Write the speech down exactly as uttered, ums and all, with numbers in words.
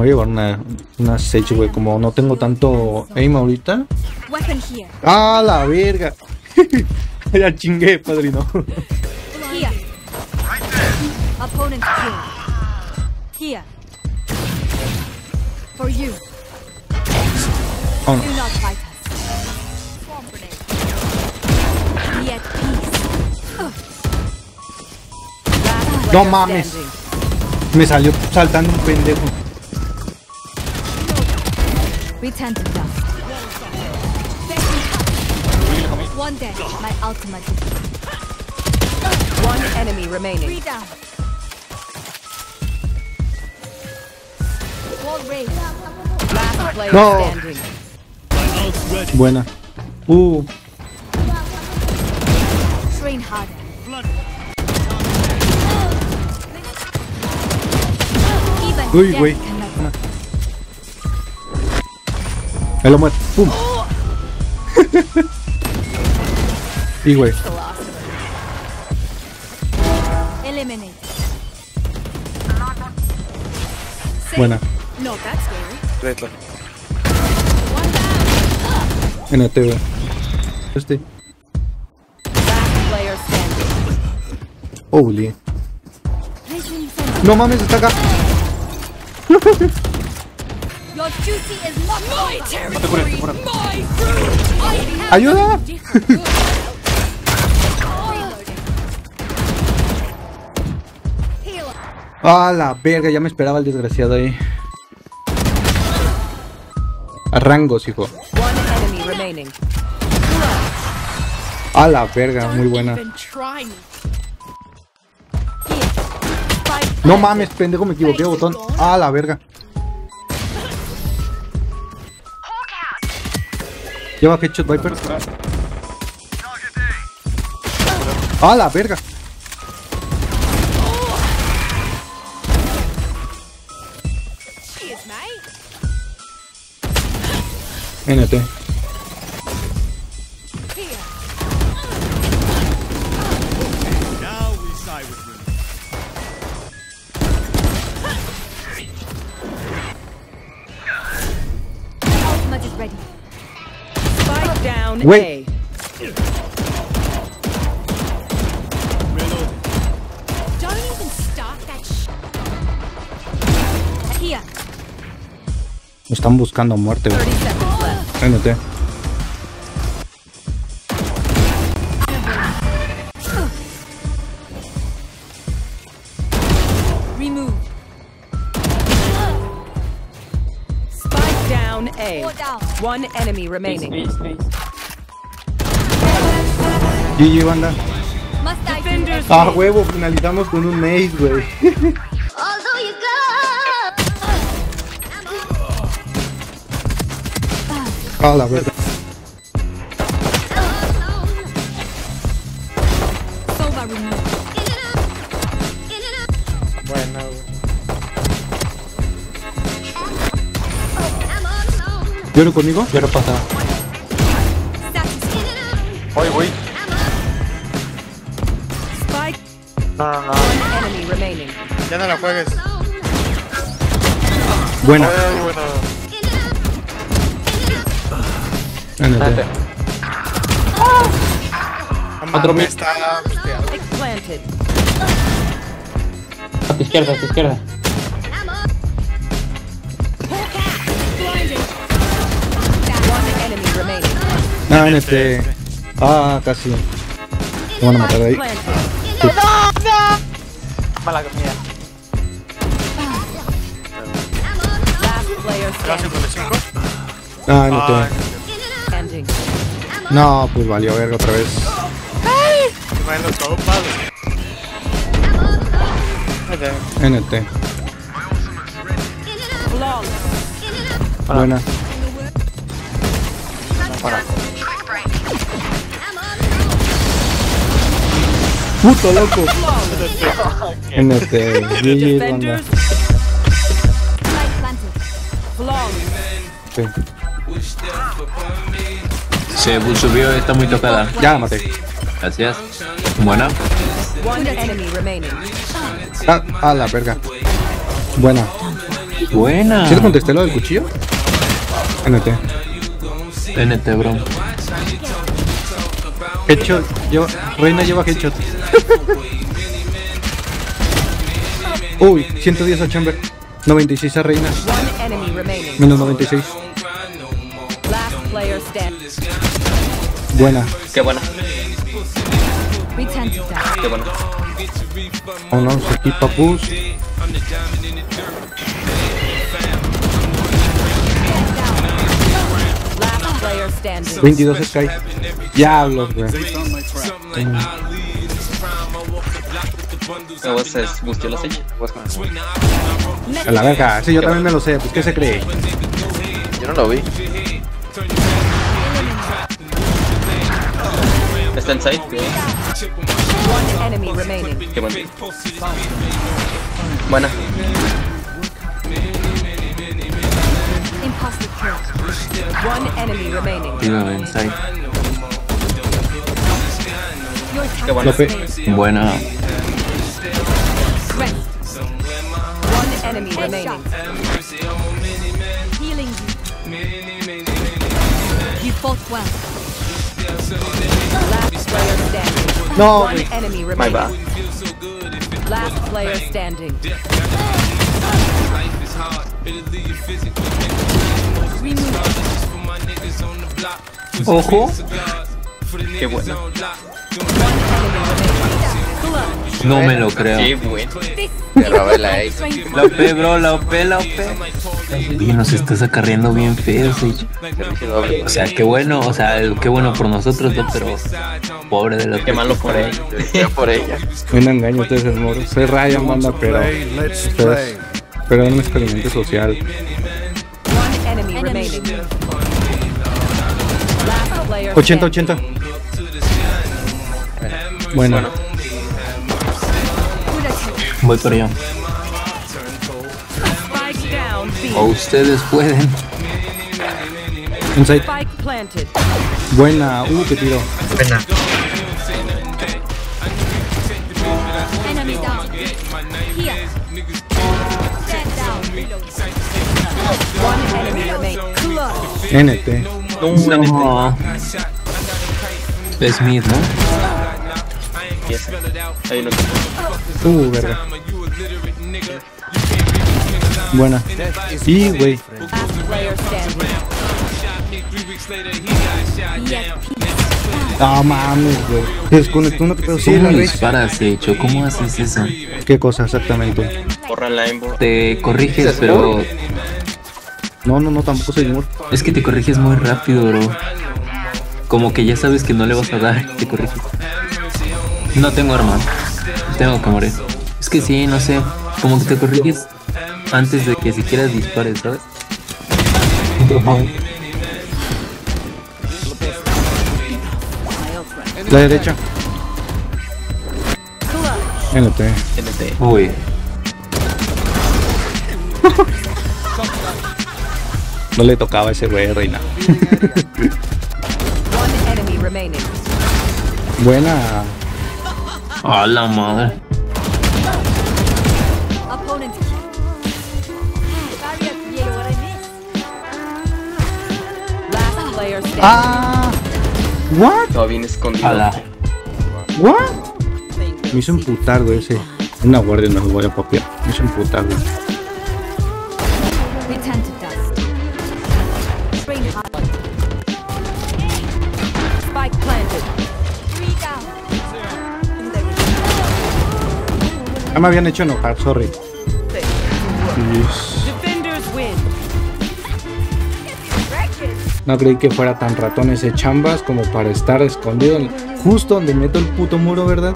Voy a llevar una, una Sage, güey. Como no tengo tanto aim ahorita. ¡Ah, la verga! Ya chingué, padrino. Oh, no. No mames. Me salió saltando un pendejo. One dead, my ultimate. One enemy remaining. Last player standing. Buena. Uh. Train harder. Uy, güey. Me lo muerto. ¡Pum! Y güey. Buena. En el T V. Este. Holy. No mames, está acá. ¡Ayuda! ¡Ah, la verga! Ya me esperaba el desgraciado ahí. A rangos, hijo. ¡Ah, la verga! Muy buena. No mames, pendejo, me equivoqué, botón. ¡Ah, la verga! Lleva headshot Viper. ¡Ah, la verga! N T. Güey. Me están buscando muerte, güey. N T. Spike down A. One enemy remaining. Please, please, please. G G, banda. Ah, huevo, finalizamos con un ace, güey. Ah, la verdad. Bueno, güey. ¿Lloro conmigo? Lloro pasado. Voy, voy. No, no, no. Ya no la juegues. Buena. Ay, bueno. N T. Oh, otro me está. A tu izquierda, a tu izquierda. No, N T. Ah, casi. Me van a matar ahí. Sí. Mala comida. Ah, no te... No, pues valió verga otra vez. N T. Buena. Puto loco. N T. G G, banda. Sí. Se subió, está muy tocada. Ya la maté. Gracias. Buena. Ah, a la verga. Buena. Buena. ¿Sí le contesté lo del cuchillo? N T. N T, bro. Headshot. Yo, Reina lleva headshot. Uy, ciento diez a Chamber. noventa y seis a Reina. Menos noventa y seis. Buena. Qué buena. Qué buena. Oh no, se equipa Pus. veintidós Sky. Diablos, güey. A la verga, sí, yo también me lo sé. Pues, ¿qué se cree? Yo no lo vi. Está en side. Qué bueno. Buena. One enemy remaining. No, inside. Qué buena. Buena. One enemy remaining. Healing you. You fought well. Last player standing. No. One enemy remaining. Last player standing. Life is hard. Ojo. Qué bueno. No me lo creo. Sí, bueno. Te robé la X. La O P, bro, la O P, la O P. Oye, nos estás acarreando bien feo, sí. O sea, qué bueno, o sea, qué bueno por nosotros, ¿no? Pero pobre de los que malo por ella. Por ella. Un engaño, ustedes es moro. Soy Ryan, manda, pero ustedes, pero es un experimento social. ochenta ochenta. Bueno. Bueno. Voy por allá. O ustedes pueden. Inside. Buena. Uh, que tiro. Buena. N T. No. Es mid, ¿no? Uh, verga. Buena. Y, güey. Ah, mames, güey. Desconectó una pedo. ¿Cómo disparas, hecho? ¿Cómo haces eso? ¿Qué cosa exactamente? Te corriges, pero... No, no, no, tampoco soy humor. Es que te corriges muy rápido, bro. Como que ya sabes que no le vas a dar, te corriges. No tengo arma. Tengo que morir. Es que sí, no sé. Como que te corriges antes de que siquiera dispares, ¿sabes? La derecha. N T. N T. Uy. No le tocaba a ese güey, Reina. Buena. A la madre. Ah. What? Todo bien escondido. Ala. What? Me hizo emputar, güey, ese. Una guardia no lo voy a copiar. Me hizo emputar, güey. Ya me habían hecho enojar, sorry. Dios. No creí que fuera tan ratón ese Chambas como para estar escondido justo donde meto el puto muro, ¿verdad?